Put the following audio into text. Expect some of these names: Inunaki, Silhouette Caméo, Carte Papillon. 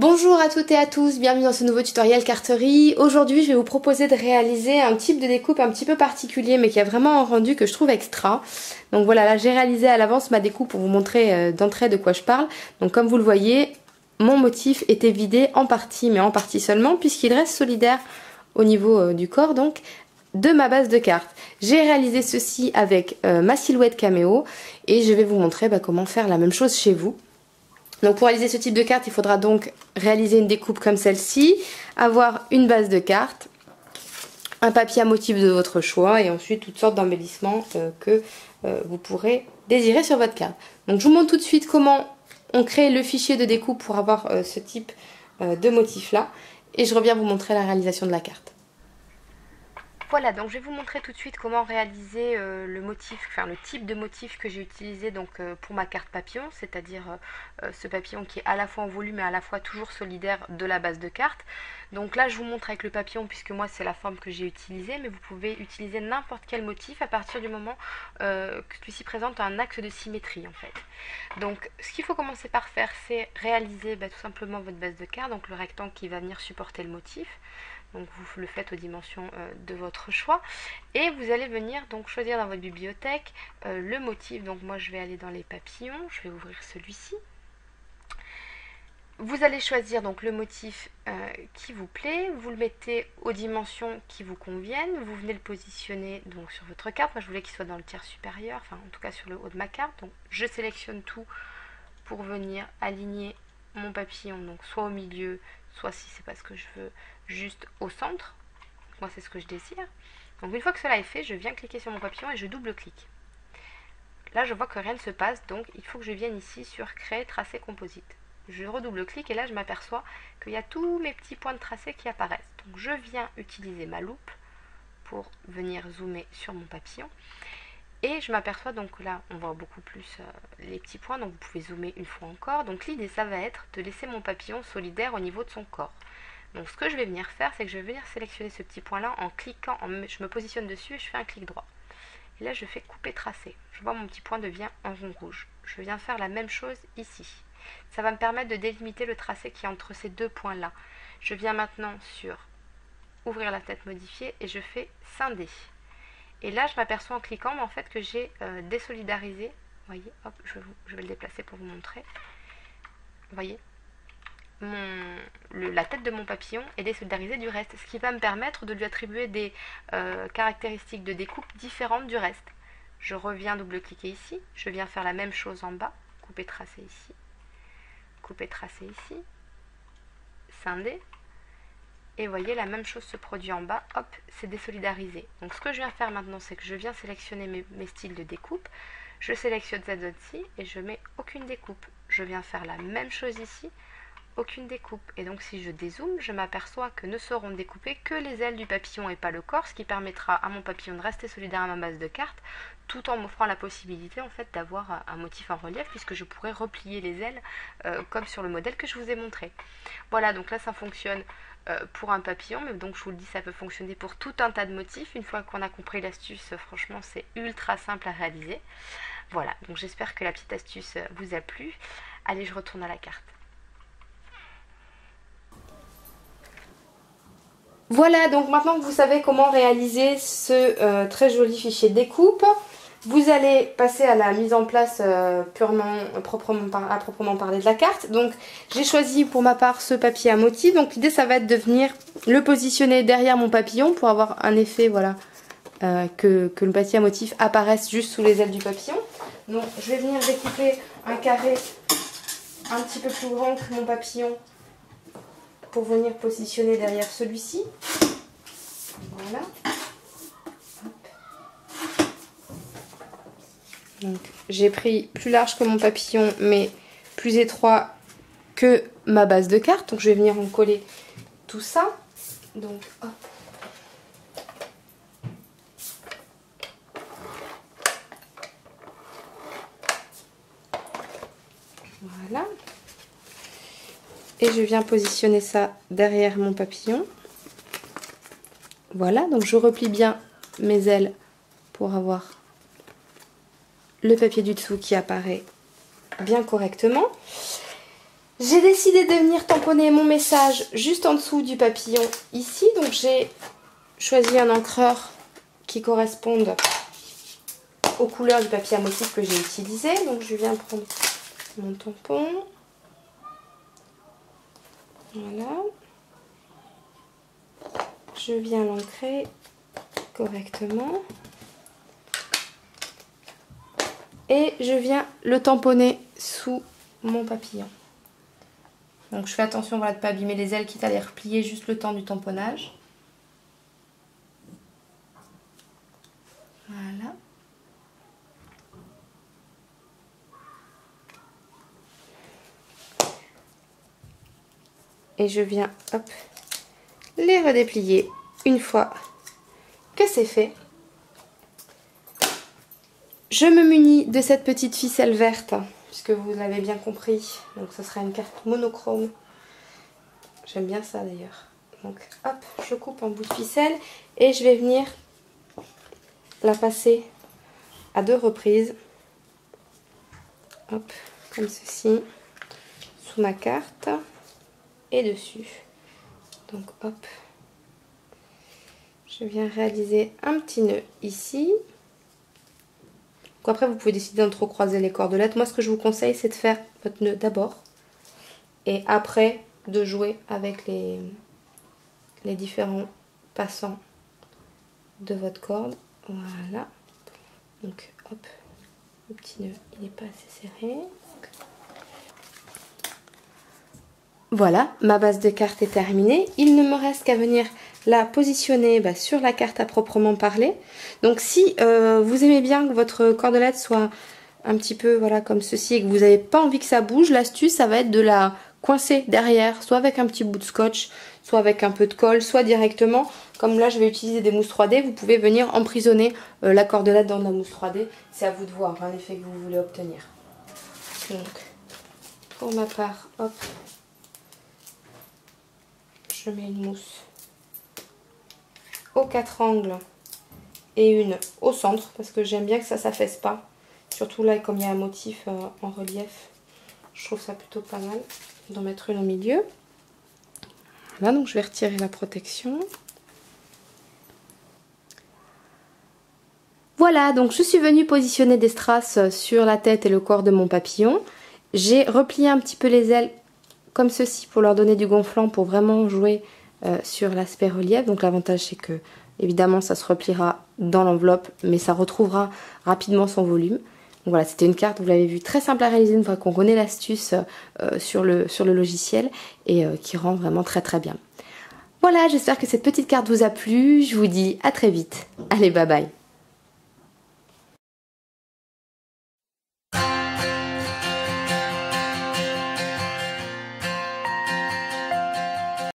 Bonjour à toutes et à tous, bienvenue dans ce nouveau tutoriel carterie. Aujourd'hui je vais vous proposer de réaliser un type de découpe un petit peu particulier mais qui a vraiment un rendu que je trouve extra. Donc voilà, là j'ai réalisé à l'avance ma découpe pour vous montrer d'entrée de quoi je parle. Donc comme vous le voyez, mon motif était vidé en partie, mais en partie seulement, puisqu'il reste solidaire au niveau du corps donc de ma base de cartes. J'ai réalisé ceci avec ma Silhouette Caméo et je vais vous montrer comment faire la même chose chez vous. Donc pour réaliser ce type de carte, il faudra donc réaliser une découpe comme celle-ci, avoir une base de carte, un papier à motif de votre choix et ensuite toutes sortes d'embellissements que vous pourrez désirer sur votre carte. Donc je vous montre tout de suite comment on crée le fichier de découpe pour avoir ce type de motif-là et je reviens vous montrer la réalisation de la carte. Voilà, donc je vais vous montrer tout de suite comment réaliser le type de motif que j'ai utilisé donc, pour ma carte papillon, c'est-à-dire ce papillon qui est à la fois en volume et à la fois toujours solidaire de la base de carte. Donc là je vous montre avec le papillon puisque moi c'est la forme que j'ai utilisée, mais vous pouvez utiliser n'importe quel motif à partir du moment que celui-ci présente un axe de symétrie en fait. Donc ce qu'il faut commencer par faire, c'est réaliser tout simplement votre base de carte, donc le rectangle qui va venir supporter le motif. Donc vous le faites aux dimensions de votre choix et vous allez venir donc choisir dans votre bibliothèque le motif. Donc moi je vais aller dans les papillons, je vais ouvrir celui-ci. Vous allez choisir donc le motif qui vous plaît, vous le mettez aux dimensions qui vous conviennent, vous venez le positionner donc sur votre carte. Moi je voulais qu'il soit dans le tiers supérieur, enfin en tout cas sur le haut de ma carte. Donc je sélectionne tout pour venir aligner mon papillon, donc soit au milieu, soit si c'est pas ce que je veux, juste au centre. Moi c'est ce que je désire. Donc une fois que cela est fait, je viens cliquer sur mon papillon et je double-clique. Là je vois que rien ne se passe, donc il faut que je vienne ici sur créer tracé composite. Je redouble-clique et là je m'aperçois qu'il y a tous mes petits points de tracé qui apparaissent. Donc je viens utiliser ma loupe pour venir zoomer sur mon papillon. Et je m'aperçois donc là, on voit beaucoup plus les petits points, donc vous pouvez zoomer une fois encore. Donc l'idée, ça va être de laisser mon papillon solidaire au niveau de son corps. Donc ce que je vais venir faire, c'est que je vais venir sélectionner ce petit point-là en cliquant, je me positionne dessus et je fais un clic droit. Et là, je fais couper tracé. Je vois mon petit point devient en rond rouge. Je viens faire la même chose ici. Ça va me permettre de délimiter le tracé qui est entre ces deux points-là. Je viens maintenant sur ouvrir la fenêtre modifier et je fais scinder. Et là, je m'aperçois en cliquant mais en fait que j'ai désolidarisé. Vous voyez, hop, je vais le déplacer pour vous montrer. Vous voyez, la tête de mon papillon est désolidarisée du reste, ce qui va me permettre de lui attribuer des caractéristiques de découpe différentes du reste. Je reviens double-cliquer ici, je viens faire la même chose en bas, couper tracé ici, scinder. Et vous voyez, la même chose se produit en bas, hop, c'est désolidarisé. Donc ce que je viens faire maintenant, c'est que je viens sélectionner mes styles de découpe. Je sélectionne cette zone-ci et je mets aucune découpe. Je viens faire la même chose ici, aucune découpe. Et donc si je dézoome, je m'aperçois que ne seront découpées que les ailes du papillon et pas le corps, ce qui permettra à mon papillon de rester solidaire à ma base de cartes, tout en m'offrant la possibilité en fait d'avoir un motif en relief, puisque je pourrais replier les ailes comme sur le modèle que je vous ai montré. Voilà, donc là ça fonctionne pour un papillon, mais donc je vous le dis, ça peut fonctionner pour tout un tas de motifs. Une fois qu'on a compris l'astuce, franchement c'est ultra simple à réaliser. Voilà, donc j'espère que la petite astuce vous a plu. Allez, je retourne à la carte. Voilà, donc maintenant que vous savez comment réaliser ce très joli fichier découpe, vous allez passer à la mise en place à proprement parler de la carte. Donc j'ai choisi pour ma part ce papier à motif. Donc l'idée, ça va être de venir le positionner derrière mon papillon pour avoir un effet, voilà, que le papier à motif apparaisse juste sous les ailes du papillon. Donc je vais venir découper un carré un petit peu plus grand que mon papillon pour venir positionner derrière celui-ci. Voilà. Donc j'ai pris plus large que mon papillon mais plus étroit que ma base de carte. Donc je vais venir en coller tout ça. Donc hop. Voilà. Et je viens positionner ça derrière mon papillon. Voilà, donc je replie bien mes ailes pour avoir le papier du dessous qui apparaît bien correctement. J'ai décidé de venir tamponner mon message juste en dessous du papillon ici. Donc j'ai choisi un encreur qui corresponde aux couleurs du papier à motif que j'ai utilisé. Donc je viens prendre mon tampon. Voilà. Je viens l'ancrer correctement. Et je viens le tamponner sous mon papillon. Donc je fais attention, voilà, de ne pas abîmer les ailes, quitte à les replier juste le temps du tamponnage. Voilà. Et je viens, hop, les redéplier une fois que c'est fait. Je me munis de cette petite ficelle verte, puisque vous l'avez bien compris, donc ce sera une carte monochrome. J'aime bien ça d'ailleurs. Donc hop, je coupe en bout de ficelle et je vais venir la passer à 2 reprises. Hop, comme ceci, sous ma carte et dessus. Donc hop, je viens réaliser un petit nœud ici. Après, vous pouvez décider d'entrecroiser les cordelettes. Moi, ce que je vous conseille, c'est de faire votre nœud d'abord et après de jouer avec les différents passants de votre corde. Voilà. Donc, hop, le petit nœud, il n'est pas assez serré. Voilà, ma base de cartes est terminée. Il ne me reste qu'à venir la positionner sur la carte à proprement parler. Donc si vous aimez bien que votre cordelette soit un petit peu comme ceci et que vous n'avez pas envie que ça bouge, l'astuce, ça va être de la coincer derrière, soit avec un petit bout de scotch, soit avec un peu de colle, soit directement. Comme là, je vais utiliser des mousses 3D, vous pouvez venir emprisonner la cordelette dans la mousse 3D. C'est à vous de voir l'effet que vous voulez obtenir. Donc, pour ma part, hop, je mets une mousse aux 4 angles et une au centre parce que j'aime bien que ça s'affaisse pas. Surtout là, comme il y a un motif en relief, je trouve ça plutôt pas mal d'en mettre une au milieu. Voilà, donc je vais retirer la protection. Voilà, donc je suis venue positionner des strass sur la tête et le corps de mon papillon. J'ai replié un petit peu les ailes comme ceci pour leur donner du gonflant, pour vraiment jouer sur l'aspect relief. Donc l'avantage, c'est que évidemment ça se repliera dans l'enveloppe, mais ça retrouvera rapidement son volume. Donc voilà, c'était une carte, vous l'avez vu, très simple à réaliser une fois qu'on connaît l'astuce sur le logiciel et qui rend vraiment très très bien. Voilà, j'espère que cette petite carte vous a plu. Je vous dis à très vite. Allez, bye bye.